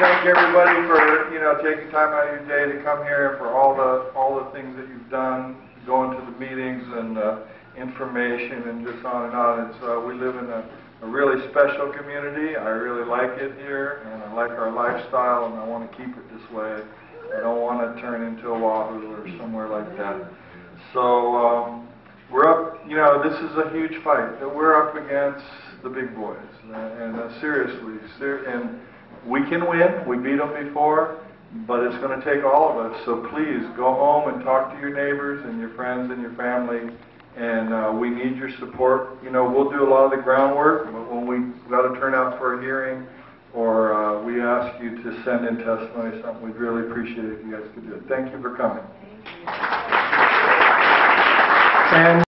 Thank everybody for taking time out of your day to come here, and for all the things that you've done, going to the meetings and information and just on and on. It's we live in a really special community. I really like it here, and I like our lifestyle, and I want to keep it this way. I don't want to turn into Oahu or somewhere like that. So we're up. This is a huge fight that we're up against the big boys, and seriously, and we can win. We beat them before, but it's going to take all of us. So please go home and talk to your neighbors and your friends and your family. And we need your support. We'll do a lot of the groundwork, but when we got to turn out for a hearing, or we ask you to send in testimony or something, we'd really appreciate it if you guys could do it. Thank you for coming. Thank you.